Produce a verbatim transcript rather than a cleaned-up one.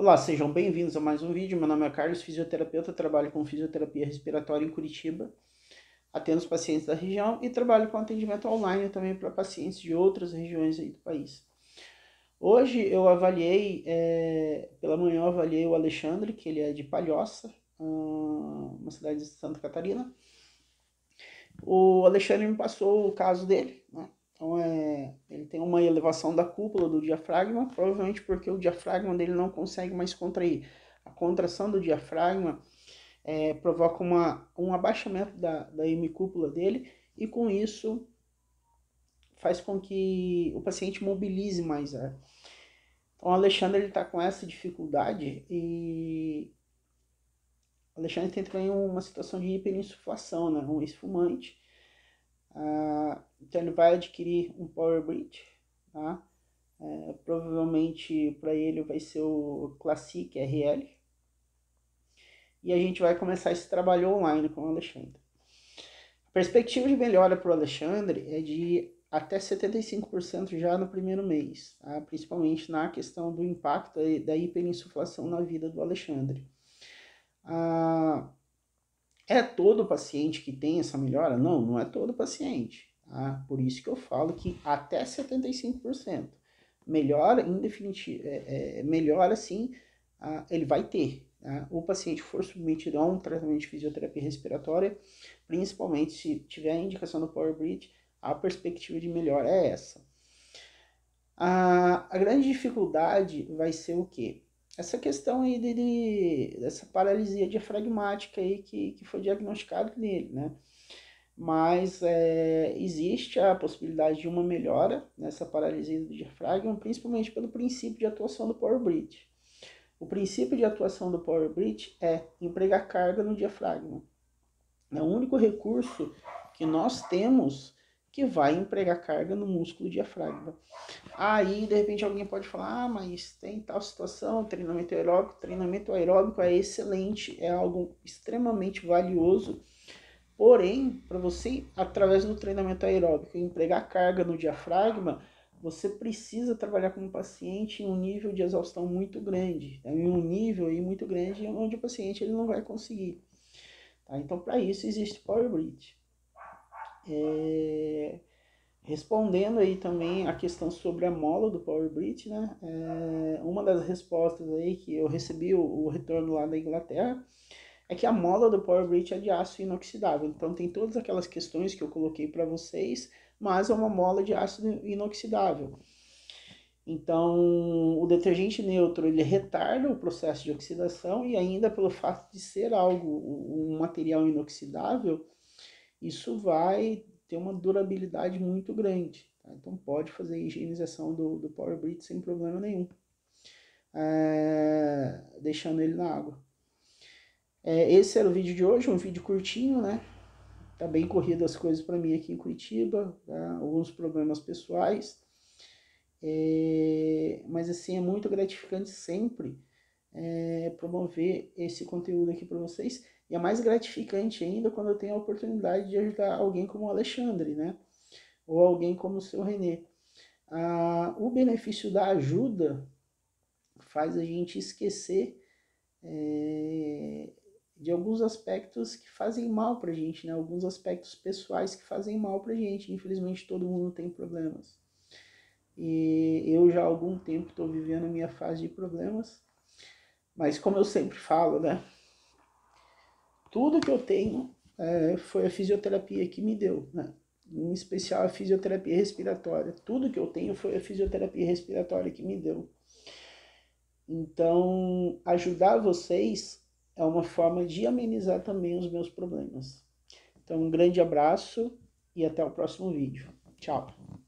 Olá, sejam bem-vindos a mais um vídeo. Meu nome é Carlos, fisioterapeuta, trabalho com fisioterapia respiratória em Curitiba, atendo os pacientes da região e trabalho com atendimento online também para pacientes de outras regiões aí do país. Hoje eu avaliei, é, pela manhã eu avaliei o Alexandre, que ele é de Palhoça, uma cidade de Santa Catarina. O Alexandre me passou o caso dele, né? Então, é, ele tem uma elevação da cúpula do diafragma, provavelmente porque o diafragma dele não consegue mais contrair. A contração do diafragma é, provoca uma, um abaixamento da, da hemicúpula dele e, com isso, faz com que o paciente mobilize mais ar. Então, o Alexandre está com essa dificuldade e o Alexandre tem também uma situação de hiperinsuflação, né? Um esfumante. Ah, então ele vai adquirir um PowerBreathe, tá? É, provavelmente para ele vai ser o Classic R L, e a gente vai começar esse trabalho online com o Alexandre. A perspectiva de melhora para o Alexandre é de até setenta e cinco por cento já no primeiro mês, tá? Principalmente na questão do impacto da hiperinsuflação na vida do Alexandre. Ah, É todo paciente que tem essa melhora? Não, não é todo paciente. Tá? Por isso que eu falo que até setenta e cinco por cento. Melhora, em definitiva, é, é, melhora sim, ah, ele vai ter. Tá? O paciente for submetido a um tratamento de fisioterapia respiratória, principalmente se tiver a indicação do PowerBreathe, a perspectiva de melhora é essa. Ah, a grande dificuldade vai ser o quê? Essa questão aí dele, dessa paralisia diafragmática aí que, que foi diagnosticado nele, né? Mas é, existe a possibilidade de uma melhora nessa paralisia do diafragma, principalmente pelo princípio de atuação do PowerBreathe. O princípio de atuação do PowerBreathe é empregar carga no diafragma. É o único recurso que nós temos que vai empregar carga no músculo diafragma. Aí, de repente, alguém pode falar, ah, mas tem tal situação, treinamento aeróbico, treinamento aeróbico é excelente, é algo extremamente valioso, porém, para você, através do treinamento aeróbico, empregar carga no diafragma, você precisa trabalhar com o paciente em um nível de exaustão muito grande, né? Em um nível aí muito grande, onde o paciente ele não vai conseguir. Tá? Então, para isso, existe PowerBreathe. É, respondendo aí também a questão sobre a mola do PowerBreathe, né? É, uma das respostas aí que eu recebi o, o retorno lá da Inglaterra é que a mola do PowerBreathe é de aço inoxidável. Então tem todas aquelas questões que eu coloquei para vocês, mas é uma mola de ácido inoxidável. Então o detergente neutro ele retarda o processo de oxidação e ainda pelo fato de ser algo, um material inoxidável, isso vai ter uma durabilidade muito grande. Tá? Então, pode fazer a higienização do, do PowerBreathe sem problema nenhum. É, deixando ele na água. É, esse era o vídeo de hoje, um vídeo curtinho, né? Tá bem corrido as coisas para mim aqui em Curitiba. Tá? Alguns problemas pessoais. É, mas, assim, é muito gratificante sempre é, promover esse conteúdo aqui para vocês. E é mais gratificante ainda quando eu tenho a oportunidade de ajudar alguém como o Alexandre, né? Ou alguém como o seu Renê. Ah, o benefício da ajuda faz a gente esquecer é, de alguns aspectos que fazem mal pra gente, né? Alguns aspectos pessoais que fazem mal pra gente. Infelizmente todo mundo tem problemas. E eu já há algum tempo estou vivendo a minha fase de problemas. Mas como eu sempre falo, né? Tudo que eu tenho é, foi a fisioterapia que me deu, né? Em especial a fisioterapia respiratória. Tudo que eu tenho foi a fisioterapia respiratória que me deu. Então, ajudar vocês é uma forma de amenizar também os meus problemas. Então, um grande abraço e até o próximo vídeo. Tchau!